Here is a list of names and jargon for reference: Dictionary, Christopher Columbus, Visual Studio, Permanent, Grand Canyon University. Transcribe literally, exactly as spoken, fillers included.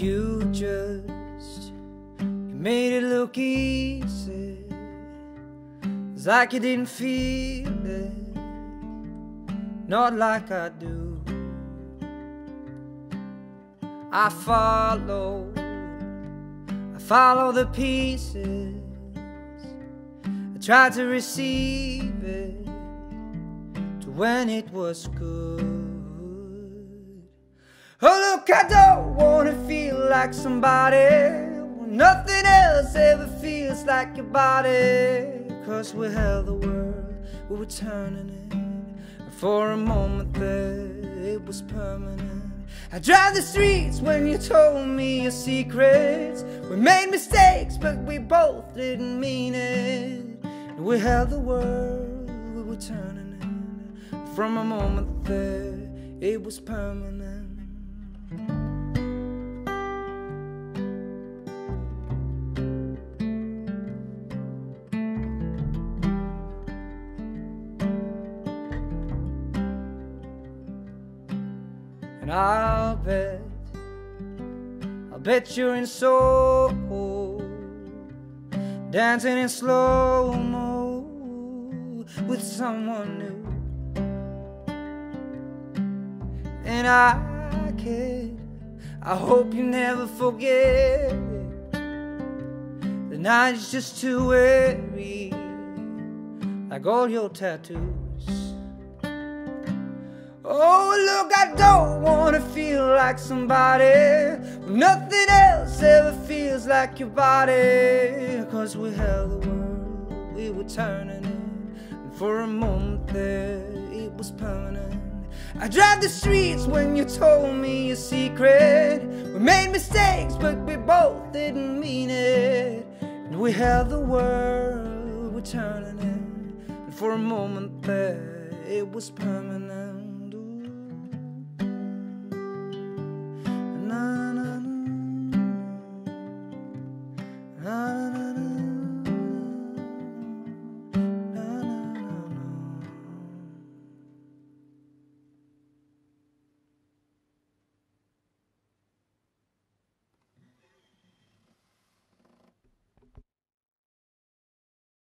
You just you made it look easy, it's like you didn't feel it, not like I do. I follow, I follow the pieces, I tried to receive it to when it was good. Oh look, I don't wanna feel like somebody, well, nothing else ever feels like your body. Cause we held the world, we were turning it, and for a moment there it was permanent. I drive the streets when you told me your secrets. We made mistakes, but we both didn't mean it. And we held the world, we were turning it. From a moment there, it was permanent. And I'll bet, I'll bet you're in soul, dancing in slow-mo with someone new. And I kid, I hope you never forget it. The night is just too weary, like all your tattoos. Oh look, I don't wanna feel like somebody, nothing else ever feels like your body. Cause we held the world, we were turning it, and for a moment there it was permanent. I drive the streets when you told me your secret. We made mistakes, but we both didn't mean it. And we held the world, we were turning it, and for a moment there it was permanent.